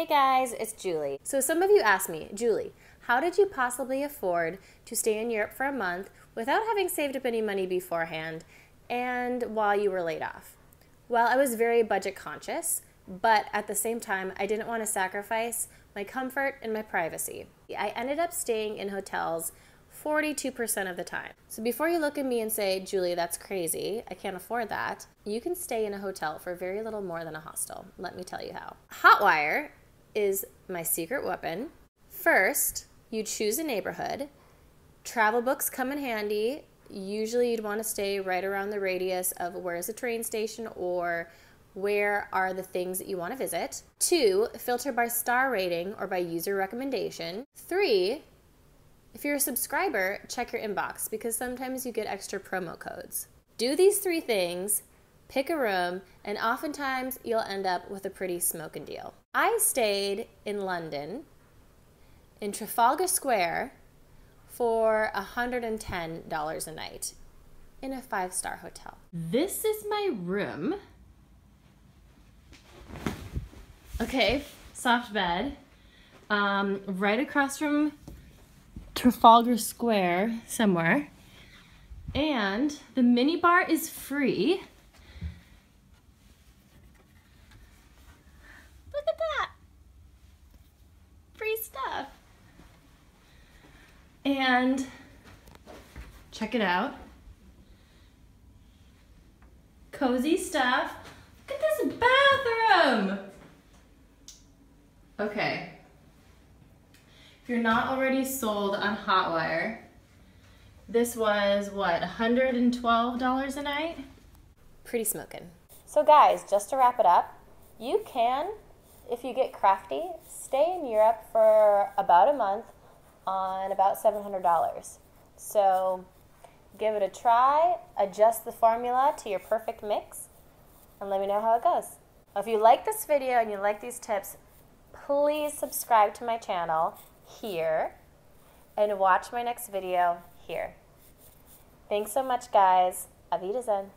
Hey guys, it's Julie. So some of you asked me, Julie, how did you possibly afford to stay in Europe for a month without having saved up any money beforehand and while you were laid off? Well, I was very budget conscious, but at the same time, I didn't want to sacrifice my comfort and my privacy. I ended up staying in hotels 42% of the time. So before you look at me and say, Julie, that's crazy, I can't afford that, you can stay in a hotel for very little more than a hostel. Let me tell you how. Hotwire is my secret weapon. First, you choose a neighborhood. Travel books come in handy. Usually you'd want to stay right around the radius of where's the train station or where are the things that you want to visit. 2, filter by star rating or by user recommendation. 3, if you're a subscriber, check your inbox because sometimes you get extra promo codes. Do these 3 things, pick a room, and oftentimes you'll end up with a pretty smoking deal. I stayed in London, in Trafalgar Square, for $110 a night in a 5-star hotel. This is my room. Okay, soft bed. Right across from Trafalgar Square somewhere, and the mini bar is free. Look at that, free stuff. And check it out, cozy stuff. Look at this bathroom. Okay. If you're not already sold on Hotwire, this was what, $112 a night? Pretty smoking. So guys, just to wrap it up, you can, if you get crafty, stay in Europe for about a month on about $700. So give it a try, adjust the formula to your perfect mix, and let me know how it goes. If you like this video and you like these tips, please subscribe to my channel here and watch my next video here. Thanks so much guys. Auf Wiedersehen.